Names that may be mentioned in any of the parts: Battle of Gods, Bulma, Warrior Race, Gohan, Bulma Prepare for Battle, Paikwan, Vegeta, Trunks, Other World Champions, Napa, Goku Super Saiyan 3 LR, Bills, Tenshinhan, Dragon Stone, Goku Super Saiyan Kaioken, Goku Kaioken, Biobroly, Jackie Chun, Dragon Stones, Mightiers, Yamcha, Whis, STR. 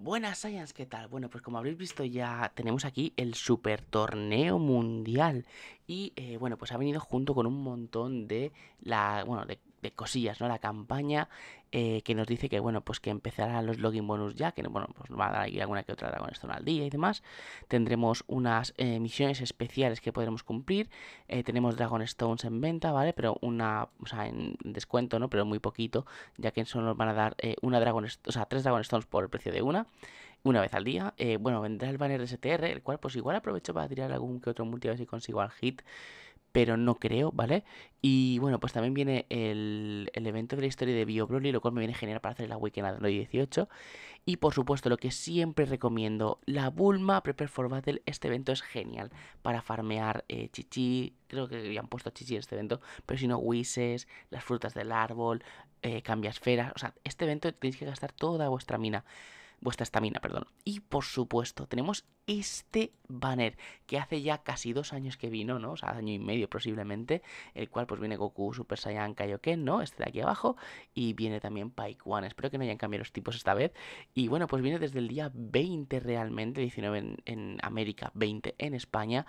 Buenas Saiyans, ¿qué tal? Bueno, pues como habréis visto ya tenemos aquí el super torneo mundial. Y bueno, pues ha venido junto con un montón de de cosillas, ¿no? La campaña que nos dice que, bueno, pues que empezará los login bonus ya, que bueno, pues va a dar ahí alguna que otra Dragon Stone al día y demás. Tendremos unas misiones especiales que podremos cumplir. Tenemos Dragon Stones en venta, ¿vale? Pero en descuento, ¿no? Pero muy poquito, ya que solo nos van a dar tres Dragon Stones por el precio de una vez al día. Bueno, vendrá el banner de STR, el cual pues igual aprovecho para tirar algún que otro multi a ver si consigo al hit, pero no creo, ¿vale? Y bueno, pues también viene el evento de la historia de Biobroly, lo cual me viene genial para hacer la Weekend Android 18. Y por supuesto, lo que siempre recomiendo, la Bulma Prepare for Battle. Este evento es genial para farmear chichi, creo que ya han puesto chichi en este evento, pero si no, Whis, las frutas del árbol, cambia esferas. O sea, este evento tenéis que gastar toda vuestra estamina, perdón. Y por supuesto, tenemos este banner que hace ya casi 2 años que vino, ¿no? O sea, 1,5 años posiblemente, el cual pues viene Goku Super Saiyan Kaioken, ¿no? Este de aquí abajo, y viene también Paikwan. Espero que no hayan cambiado los tipos esta vez. Y bueno, pues viene desde el día 20 realmente, 19 en América, 20 en España,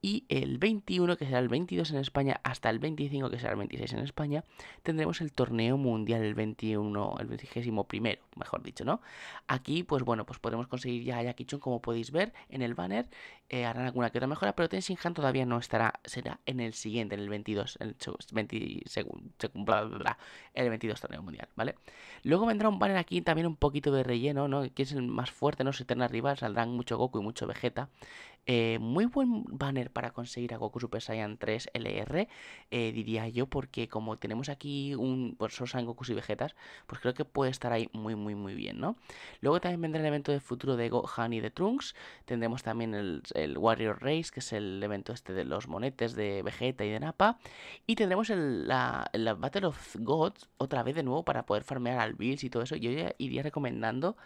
y el 21, que será el 22 en España, hasta el 25, que será el 26 en España, tendremos el torneo mundial, el 21º, mejor dicho, ¿no? Aquí, pues bueno, pues podremos conseguir ya a Jackie Chun, como podéis ver en el banner. Harán alguna que otra mejora, pero Tenshinhan todavía no estará, será en el siguiente, en el 22, el 22 torneo mundial, ¿vale? Luego vendrá un banner aquí también un poquito de relleno, ¿no? Que es el más fuerte, ¿no? Se eterna rival, saldrán mucho Goku y mucho Vegeta. Muy buen banner para conseguir a Goku Super Saiyan 3 LR, diría yo, porque como tenemos aquí solo Saiyan Gokus y Vegetas, pues creo que puede estar ahí muy bien, ¿no? Luego también vendrá el evento de futuro de Gohan y de Trunks. Tendremos también el Warrior Race, que es el evento este de los monetes de Vegeta y de Napa. Y tendremos la Battle of Gods otra vez de nuevo para poder farmear al Bills y todo eso. Yo ya iría recomendando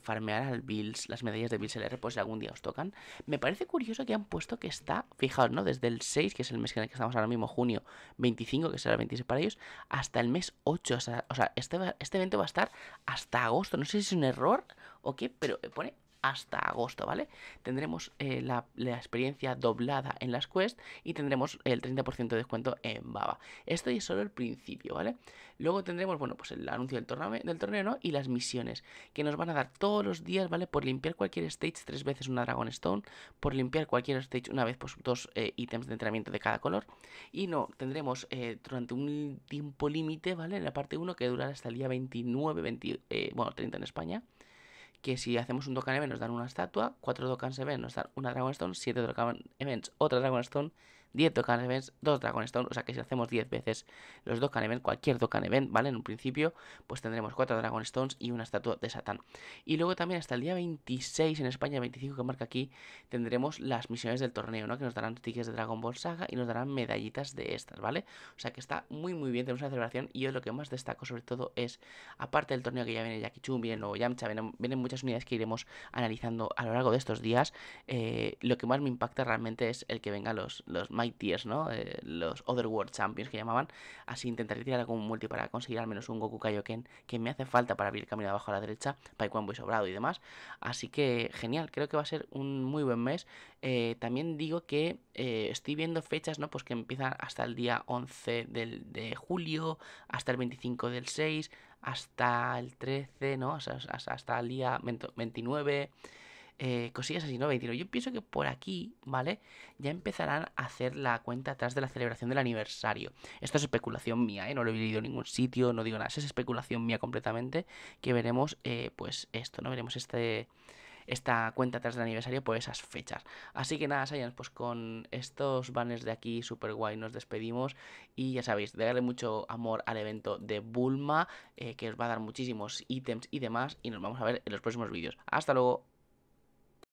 farmear al Bills, las medallas de Bills LR, pues si algún día os tocan. Me parece curioso que han puesto que está, fijaos, ¿no? Desde el 6, que es el mes en el que estamos ahora mismo, junio 25, que será el 26 para ellos, hasta el mes 8. O sea, este evento va a estar hasta agosto. No sé si es un error o qué, pero pone hasta agosto, ¿vale? Tendremos la experiencia doblada en las quests y tendremos el 30% de descuento en baba. Esto es solo el principio, ¿vale? Luego tendremos, bueno, pues el anuncio del torneo, ¿no? Y las misiones que nos van a dar todos los días, ¿vale? Por limpiar cualquier stage 3 veces una Dragon Stone, por limpiar cualquier stage una vez, pues 2 ítems de entrenamiento de cada color. Y no, tendremos durante un tiempo límite, ¿vale? En la parte 1, que durará hasta el día 30 en España. Que si hacemos un Dokkan Event nos dan una estatua, 4 Dokkan Events nos dan una Dragon Stone, 7 Dokkan Events otra Dragon Stone, 10 Dokkan Events, 2 Dragon Stone. O sea que si hacemos 10 veces los Dokkan Event, cualquier Dokkan Event, ¿vale? En un principio, pues tendremos 4 Dragon Stones y una estatua de Satán. Y luego también hasta el día 26 en España, 25 que marca aquí, tendremos las misiones del torneo, ¿no? Que nos darán tickets de Dragon Ball Saga y nos darán medallitas de estas, ¿vale? O sea que está muy bien, tenemos una celebración. Y yo lo que más destaco sobre todo es, aparte del torneo que ya viene Jackie Chun, viene el nuevo Yamcha, vienen muchas unidades que iremos analizando a lo largo de estos días. Lo que más me impacta realmente es el que vengan los Mightiers, ¿no? Los Other World Champions que llamaban. Así intentaré tirar algún multi para conseguir al menos un Goku Kaioken, que me hace falta para abrir el camino de abajo a la derecha. Paikwan voy sobrado y demás. Así que genial, creo que va a ser un muy buen mes. También digo que estoy viendo fechas, ¿no? Pues que empiezan hasta el día 11 de julio, hasta el 25 del 6, hasta el 13, ¿no? Hasta el día 29, cosillas así, ¿no? 29. Yo pienso que por aquí, ¿vale? Ya empezarán a hacer la cuenta atrás de la celebración del aniversario. Esto es especulación mía, ¿eh? No lo he leído en ningún sitio, no digo nada. Es especulación mía completamente, que veremos, pues esto, ¿no? Veremos esta cuenta atrás del aniversario por esas fechas. Así que nada, Saiyans, pues con estos banners de aquí super guay nos despedimos. Y ya sabéis, de darle mucho amor al evento de Bulma, que os va a dar muchísimos ítems y demás. Y nos vamos a ver en los próximos vídeos. Hasta luego.